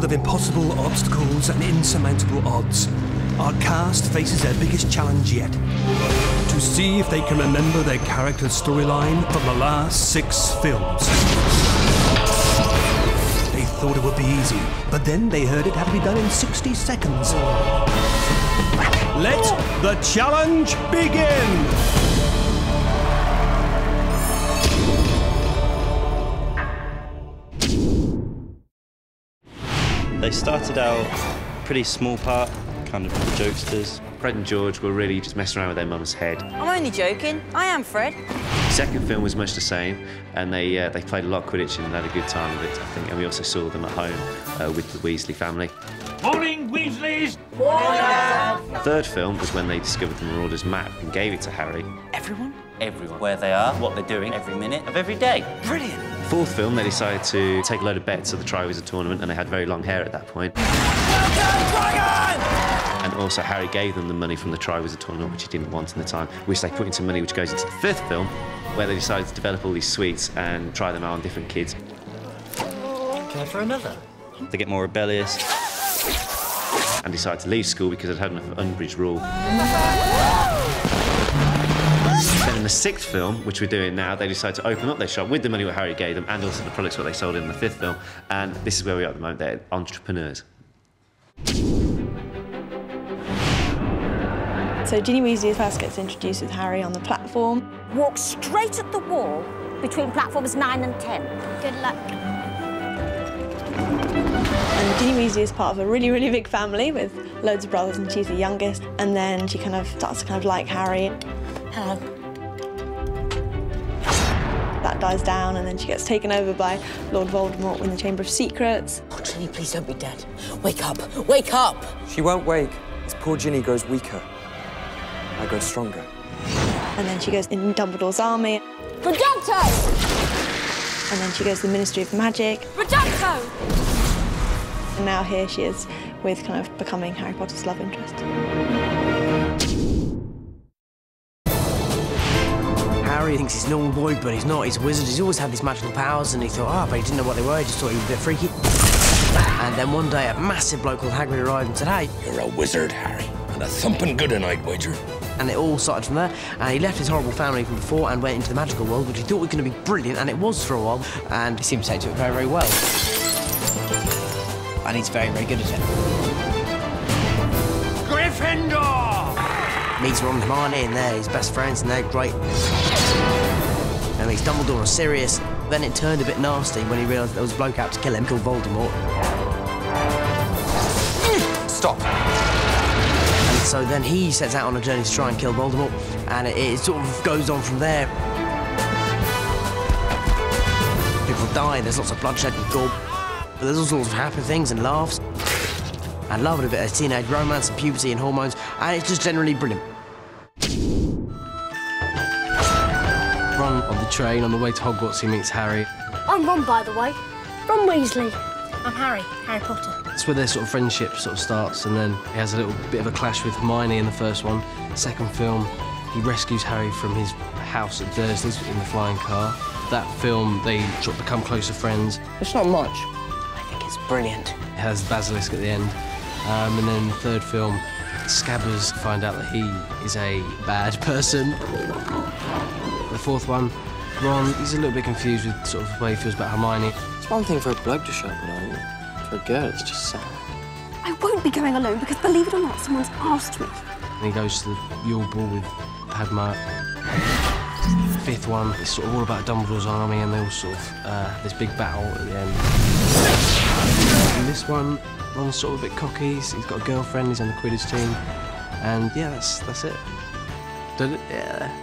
road of impossible obstacles and insurmountable odds, our cast faces their biggest challenge yet. To see if they can remember their character's storyline from the last 6 films. They thought it would be easy, but then they heard it had to be done in 60 seconds. Let the challenge begin! They started out pretty small part, kind of jokesters. Fred and George were really just messing around with their mum's head. I'm only joking. I am Fred. The second film was much the same, and they played a lot of Quidditch and had a good time with it, I think. And we also saw them at home with the Weasley family. Morning, Weasleys! Morning! The third film was when they discovered the Marauder's Map and gave it to Harry. Everyone. Where they are, what they're doing, every minute of every day. Brilliant! Fourth film, they decided to take a load of bets at the Tri-Wizard Tournament, and they had very long hair at that point. Welcome, Dragon! And also, Harry gave them the money from the Tri-Wizard Tournament, which he didn't want in the time, which they put into money, which goes into the fifth film, where they decided to develop all these sweets and try them out on different kids. Care for another? They get more rebellious and decide to leave school because they'd had enough of Umbridge rule. Then in the sixth film, which we're doing now, they decide to open up their shop with the money that Harry gave them and also the products that they sold in the fifth film. And this is where we are at the moment. They're entrepreneurs. So Ginny Weasley first gets introduced with Harry on the platform. Walk straight at the wall between platforms 9 and 10. Good luck. And Ginny Weasley is part of a really, really big family with loads of brothers, and she's the youngest. And then she kind of starts to kind of like Harry. Hello. That dies down, and then she gets taken over by Lord Voldemort in the Chamber of Secrets. Oh, Ginny, please don't be dead. Wake up. Wake up! She won't wake. As poor Ginny goes weaker, I go stronger. And then she goes in Dumbledore's Army. Reducto! And then she goes to the Ministry of Magic. Reducto! And now here she is with kind of becoming Harry Potter's love interest. Harry thinks he's a normal boy, but he's not. He's a wizard. He's always had these magical powers, and he thought, but he didn't know what they were. He just thought he was a bit freaky. And then one day, a massive bloke called Hagrid arrived and said, "Hey, you're a wizard, Harry, and a thumping good one, I'd wager." And it all started from there. And he left his horrible family from before and went into the magical world, which he thought was going to be brilliant, and it was for a while. And he seems to take to it very, very well. And he's very, very good at it. Gryffindor! Meets Ron and Hermione, and they're his best friends, and they're great. And meets Dumbledore and Sirius. Then it turned a bit nasty when he realised there was a bloke out to kill him called Voldemort. Stop. And so then he sets out on a journey to try and kill Voldemort, and it sort of goes on from there. People die, there's lots of bloodshed and gore. But there's all sorts of happy things and laughs. I love it, a bit of teenage romance and puberty and hormones, and it's just generally brilliant. Ron on the train, on the way to Hogwarts, he meets Harry. I'm Ron, by the way. Ron Weasley. I'm Harry, Harry Potter. That's where their sort of friendship sort of starts, and then he has a little bit of a clash with Hermione in the first one. Second film, he rescues Harry from his house at Dursley's in the flying car. That film, they sort of become closer friends. It's not much. It's brilliant. It has Basilisk at the end. And then the third film, Scabbers find out that he is a bad person. The fourth one, Ron, he's a little bit confused with sort of the way he feels about Hermione. It's one thing for a bloke to show up alone. For a girl, it's just sad. I won't be going alone because, believe it or not, someone's asked me. And he goes to the Yule Ball with Padma. The fifth one, it's sort of all about Dumbledore's army, and they all sort of, this big battle at the end. In this one, Ron's sort of a bit cocky, he's got a girlfriend, he's on the Quidditch team, and yeah, that's it. Did it? Yeah.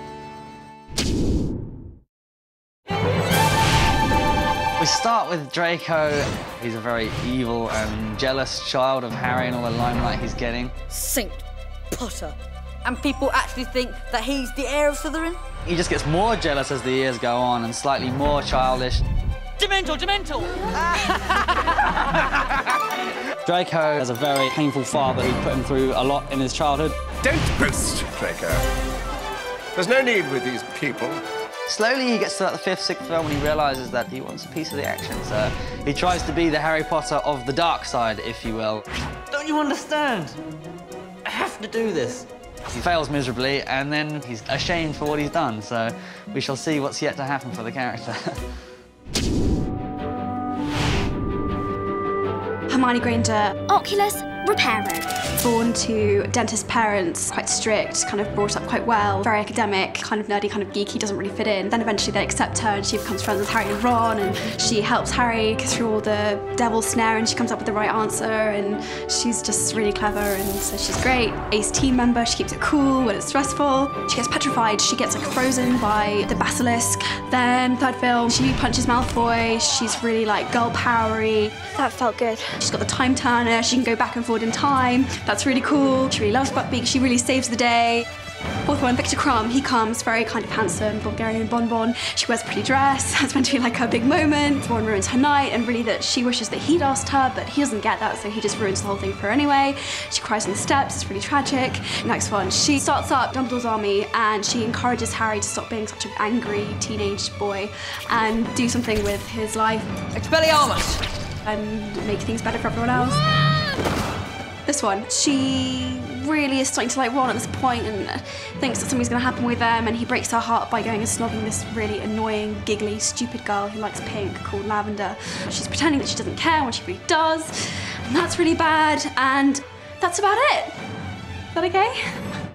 We start with Draco. He's a very evil and jealous child of Harry and all the limelight he's getting. Saint Potter. And people actually think that he's the heir of Slytherin? He just gets more jealous as the years go on and slightly more childish. Dementor! Draco has a very painful father who put him through a lot in his childhood. Don't boast, Draco. There's no need with these people. Slowly he gets to like the fifth, sixth film when he realises that he wants a piece of the action, so he tries to be the Harry Potter of the dark side, if you will. Don't you understand? I have to do this. He fails miserably and then he's ashamed for what he's done, so we shall see what's yet to happen for the character. Hermione Granger, oculus repairer. Born to dentist parents, quite strict, kind of brought up quite well, very academic, kind of nerdy, kind of geeky, doesn't really fit in. Then eventually they accept her and she becomes friends with Harry and Ron, and she helps Harry get through all the devil's snare and she comes up with the right answer, and she's just really clever and so she's great. Ace team member, she keeps it cool when it's stressful. She gets petrified, she gets like frozen by the basilisk. Then third film, she punches Malfoy, she's really like girl powery. That felt good. She's got the time turner, she can go back and forward in time. That's really cool. She really loves Buckbeak, she really saves the day. Fourth one, Viktor Krum, he comes very kind of handsome, Bulgarian bonbon. She wears a pretty dress, that's meant to be like her big moment. Ron ruins her night, and really that she wishes that he'd asked her, but he doesn't get that, so he just ruins the whole thing for her anyway. She cries on the steps, it's really tragic. Next one, she starts up Dumbledore's Army, and she encourages Harry to stop being such an angry teenage boy and do something with his life. Expelliarmus! And make things better for everyone else. This one, she really is starting to like Ron at this point and thinks that something's gonna happen with them, and he breaks her heart by going and snogging this really annoying, giggly, stupid girl who likes pink called Lavender. She's pretending that she doesn't care when she really does, and that's really bad, and that's about it. Is that okay?